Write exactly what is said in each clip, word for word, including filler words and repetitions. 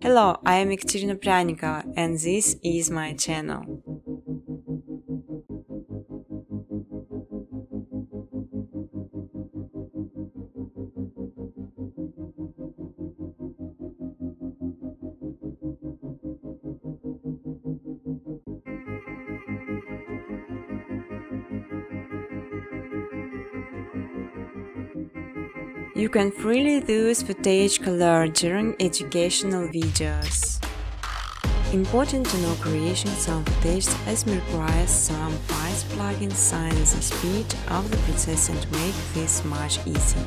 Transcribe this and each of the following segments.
Hello, I am Ekaterina Pryanikova and this is my channel. You can freely use footage color during educational videos. Important to know creating some footage as requires some files plugins signs the speed of the process and make this much easier.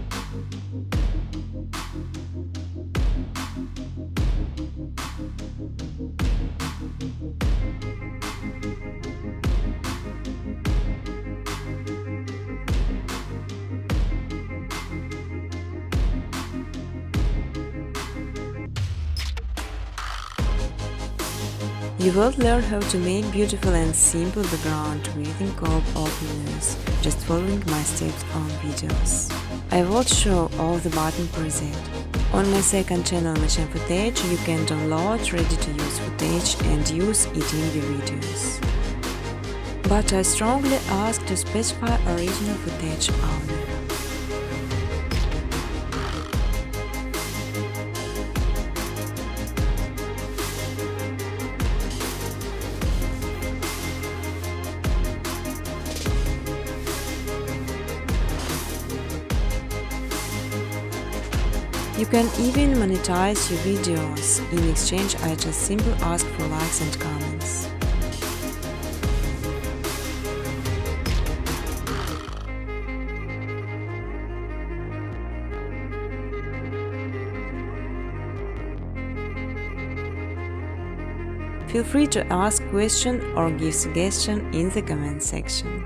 You will learn how to make beautiful and simple background within scope of menus, just following my steps on videos. I will show all the button preset. On my second channel Machine Footage you can download ready-to-use footage and use it in your videos. But I strongly ask to specify original footage only. You can even monetize your videos. In exchange, I just simply ask for likes and comments. Feel free to ask questions or give suggestions in the comment section.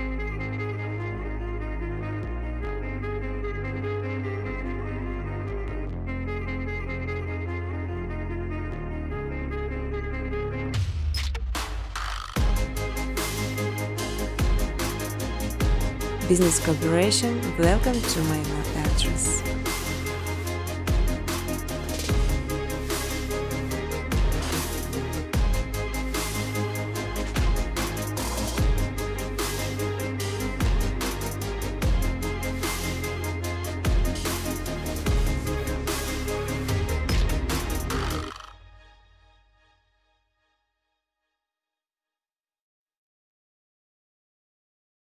Business Corporation, welcome to my web address.